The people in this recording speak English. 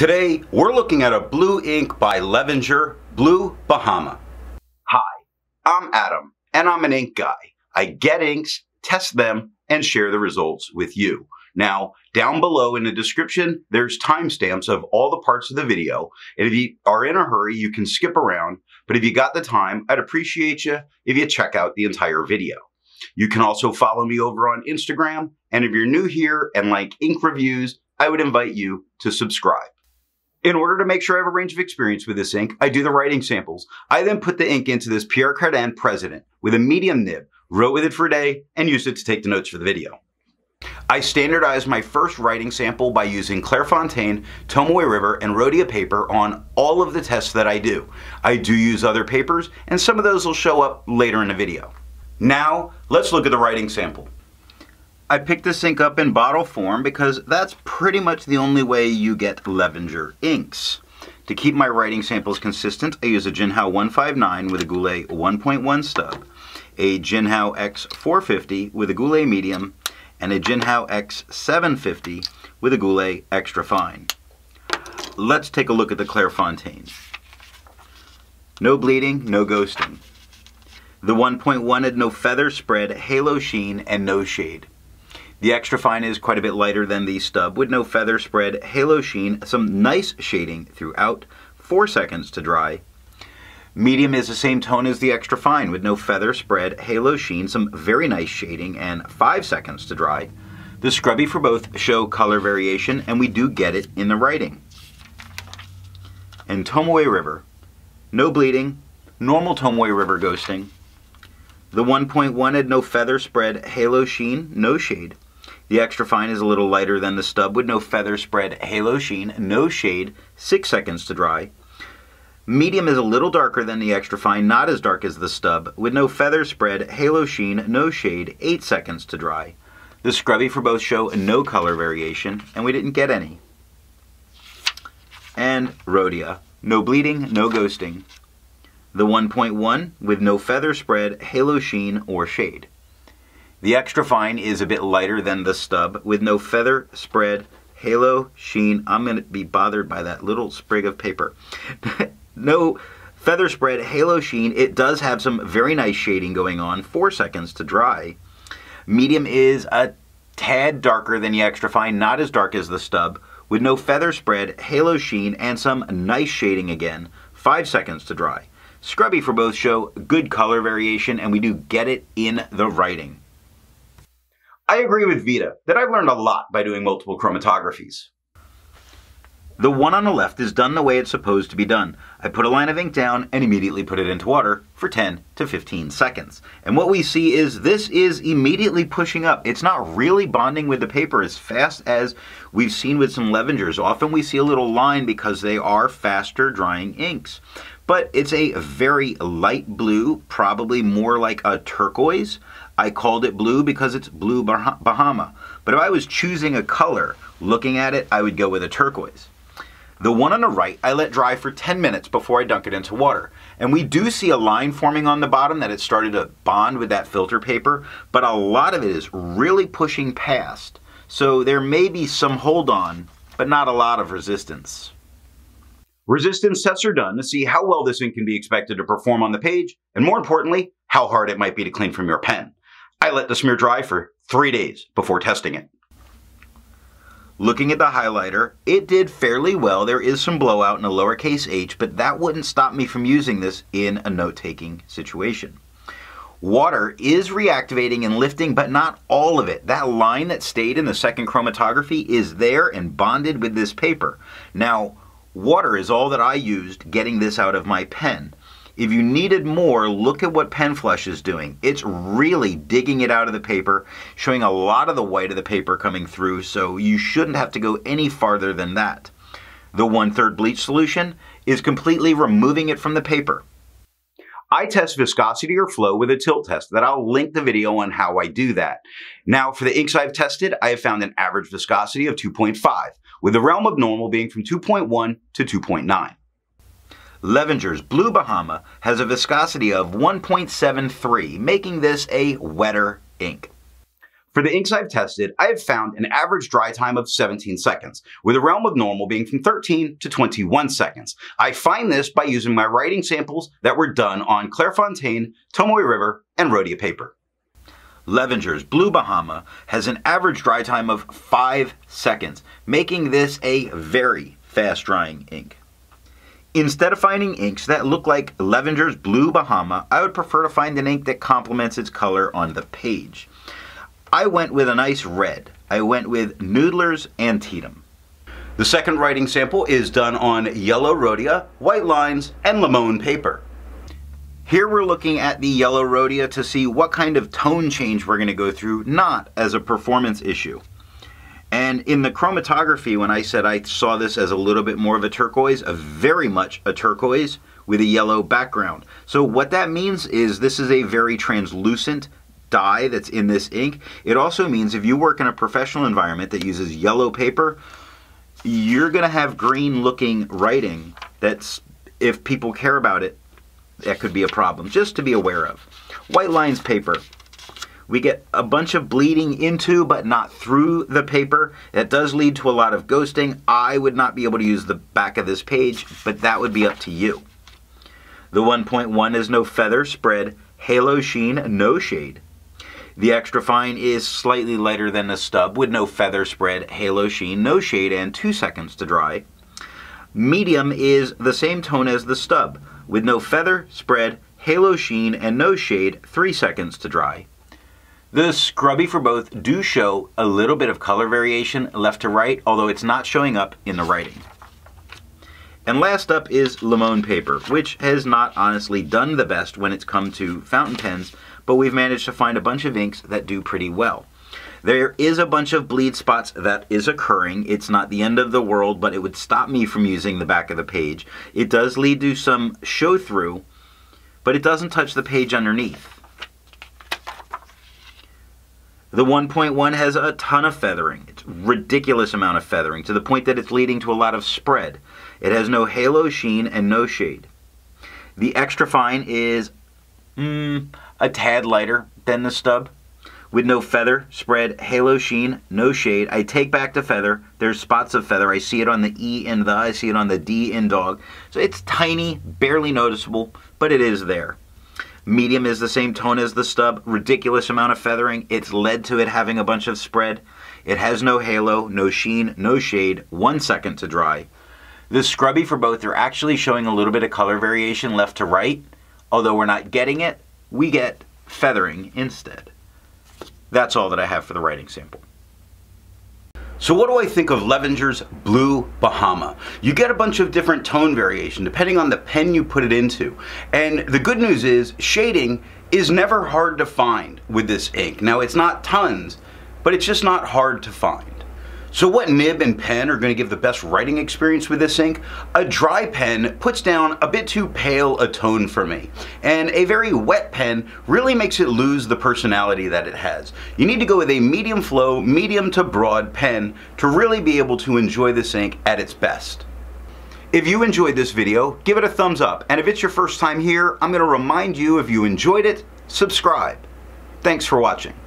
Today, we're looking at a blue ink by Levenger, Blue Bahama. Hi, I'm Adam, and I'm an ink guy. I get inks, test them, and share the results with you. Now, down below in the description, there's timestamps of all the parts of the video, and if you are in a hurry, you can skip around, but if you got the time, I'd appreciate you if you check out the entire video. You can also follow me over on Instagram, and if you're new here and like ink reviews, I would invite you to subscribe. In order to make sure I have a range of experience with this ink, I do the writing samples. I then put the ink into this Pierre Cardin President with a medium nib, wrote with it for a day, and used it to take the notes for the video. I standardized my first writing sample by using Clairefontaine, Tomoe River, and Rhodia paper on all of the tests that I do. I do use other papers, and some of those will show up later in the video. Now, let's look at the writing sample. I picked this ink up in bottle form because that's pretty much the only way you get Levenger inks. To keep my writing samples consistent, I use a Jinhao 159 with a Goulet 1.1 stub, a Jinhao X450 with a Goulet medium, and a Jinhao X750 with a Goulet extra fine. Let's take a look at the Clairefontaine. No bleeding, no ghosting. The 1.1 had no feather spread, halo sheen, and no shade. The extra fine is quite a bit lighter than the stub with no feather spread, halo sheen, some nice shading throughout, 4 seconds to dry. Medium is the same tone as the extra fine with no feather spread, halo sheen, some very nice shading, and 5 seconds to dry. The scrubby for both show color variation, and we do get it in the writing. And Tomoe River, no bleeding, normal Tomoe River ghosting. The 1.1 had no feather spread, halo sheen, no shade. The extra fine is a little lighter than the stub with no feather spread, halo sheen, no shade, 6 seconds to dry. Medium is a little darker than the extra fine, not as dark as the stub, with no feather spread, halo sheen, no shade, 8 seconds to dry. The scrubby for both show no color variation, and we didn't get any. And Rhodia, no bleeding, no ghosting. The 1.1 with no feather spread, halo sheen, or shade. The extra fine is a bit lighter than the stub with no feather spread, halo sheen. I'm going to be bothered by that little sprig of paper. No feather spread, halo sheen. It does have some very nice shading going on, 4 seconds to dry. Medium is a tad darker than the extra fine, not as dark as the stub, with no feather spread, halo sheen, and some nice shading again, 5 seconds to dry. Scrubby for both show good color variation, and we do get it in the writing. I agree with Vita that I've learned a lot by doing multiple chromatographies. The one on the left is done the way it's supposed to be done. I put a line of ink down and immediately put it into water for 10 to 15 seconds. And what we see is this is immediately pushing up. It's not really bonding with the paper as fast as we've seen with some Levengers. Often we see a little line because they are faster drying inks. But it's a very light blue, probably more like a turquoise. I called it blue because it's Blue Bahama. But if I was choosing a color, looking at it, I would go with a turquoise. The one on the right, I let dry for 10 minutes before I dunk it into water. And we do see a line forming on the bottom that it started to bond with that filter paper, but a lot of it is really pushing past. So there may be some hold on, but not a lot of resistance. Resistance tests are done to see how well this ink can be expected to perform on the page, and more importantly, how hard it might be to clean from your pen. I let the smear dry for 3 days before testing it. Looking at the highlighter, it did fairly well. There is some blowout in a lowercase h, but that wouldn't stop me from using this in a note-taking situation. Water is reactivating and lifting, but not all of it. That line that stayed in the second chromatography is there and bonded with this paper. Now, water is all that I used getting this out of my pen. If you needed more, look at what PenFlush is doing. It's really digging it out of the paper, showing a lot of the white of the paper coming through, so you shouldn't have to go any farther than that. The 1/3 bleach solution is completely removing it from the paper. I test viscosity or flow with a tilt test that I'll link the video on how I do that. Now, for the inks I've tested, I have found an average viscosity of 2.5, with the realm of normal being from 2.1 to 2.9. Levenger's Blue Bahama has a viscosity of 1.73, making this a wetter ink. For the inks I've tested, I have found an average dry time of 17 seconds, with a realm of normal being from 13 to 21 seconds. I find this by using my writing samples that were done on Clairefontaine, Tomoe River, and Rhodia paper. Levenger's Blue Bahama has an average dry time of 5 seconds, making this a very fast drying ink. Instead of finding inks that look like Levenger's Blue Bahama, I would prefer to find an ink that complements its color on the page. I went with a nice red. I went with Noodler's Antietam. The second writing sample is done on yellow Rhodia, white lines, and limon paper. Here we're looking at the yellow Rhodia to see what kind of tone change we're going to go through, not as a performance issue. And in the chromatography, when I said I saw this as a little bit more of a turquoise, a very much a turquoise with a yellow background. So what that means is this is a very translucent dye that's in this ink. It also means if you work in a professional environment that uses yellow paper, you're going to have green looking writing that's, if people care about it, that could be a problem, just to be aware of. White lines paper. We get a bunch of bleeding into but not through the paper. That does lead to a lot of ghosting. I would not be able to use the back of this page, but that would be up to you. The 1.1 is no feather spread, halo sheen, no shade. The extra fine is slightly lighter than the stub with no feather spread, halo sheen, no shade, and 2 seconds to dry. Medium is the same tone as the stub with no feather spread, halo sheen, and no shade, 3 seconds to dry. The scrubby for both do show a little bit of color variation left to right, although it's not showing up in the writing. And last up is limon paper, which has not honestly done the best when it's come to fountain pens, but we've managed to find a bunch of inks that do pretty well. There is a bunch of bleed spots that is occurring. It's not the end of the world, but it would stop me from using the back of the page. It does lead to some show through, but it doesn't touch the page underneath. The 1.1 has a ton of feathering. It's a ridiculous amount of feathering to the point that it's leading to a lot of spread. It has no halo sheen and no shade. The extra fine is a tad lighter than the stub. With no feather spread, halo sheen, no shade. I take back the feather. There's spots of feather. I see it on the E in the, I see it on the D in dog. So it's tiny, barely noticeable, but it is there. Medium is the same tone as the stub. Ridiculous amount of feathering. It's led to it having a bunch of spread. It has no halo, no sheen, no shade. 1 second to dry. The scrubby for both are actually showing a little bit of color variation left to right. Although we're not getting it, we get feathering instead. That's all that I have for the writing sample. So what do I think of Levenger's Blue Bahama? You get a bunch of different tone variation depending on the pen you put it into. And the good news is shading is never hard to find with this ink. Now it's not tons, but it's just not hard to find. So what nib and pen are going to give the best writing experience with this ink? A dry pen puts down a bit too pale a tone for me, and a very wet pen really makes it lose the personality that it has. You need to go with a medium flow, medium to broad pen to really be able to enjoy this ink at its best. If you enjoyed this video, give it a thumbs up, and if it's your first time here, I'm going to remind you if you enjoyed it, subscribe. Thanks for watching.